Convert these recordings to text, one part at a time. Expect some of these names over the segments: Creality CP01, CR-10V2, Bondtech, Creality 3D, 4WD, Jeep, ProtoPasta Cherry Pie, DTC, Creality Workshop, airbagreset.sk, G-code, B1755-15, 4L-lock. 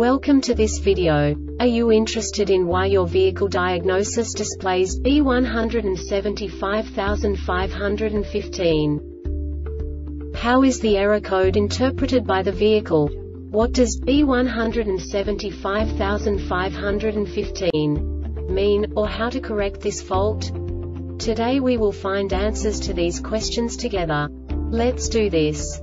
Welcome to this video. Are you interested in why your vehicle diagnosis displays B1755-15? How is the error code interpreted by the vehicle? What does B1755-15 mean, or how to correct this fault? Today we will find answers to these questions together. Let's do this.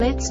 Let's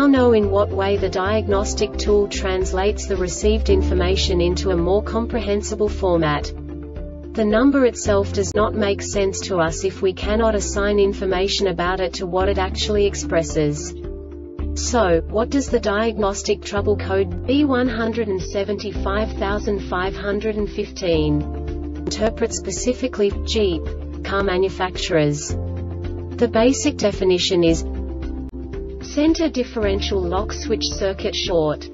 know in what way the diagnostic tool translates the received information into a more comprehensible format. The number itself does not make sense to us if we cannot assign information about it to what it actually expresses. So, what does the diagnostic trouble code B1755-15 interpret specifically for Jeep car manufacturers? The basic definition is center differential lock switch circuit short.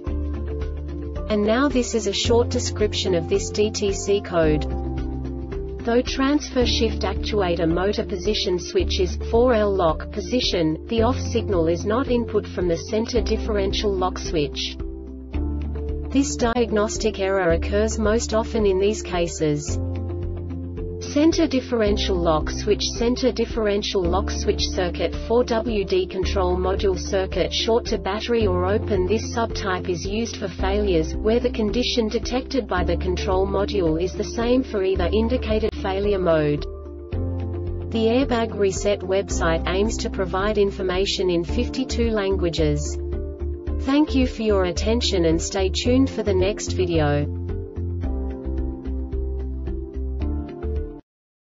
And now this is a short description of this DTC code. Though transfer shift actuator motor position switch is 4L-lock position, the off signal is not input from the center differential lock switch. This diagnostic error occurs most often in these cases. Center differential lock switch, center differential lock switch circuit, 4WD control module circuit short to battery or open. This subtype is used for failures where the condition detected by the control module is the same for either indicated failure mode. The Airbag Reset website aims to provide information in 52 languages. Thank you for your attention and stay tuned for the next video.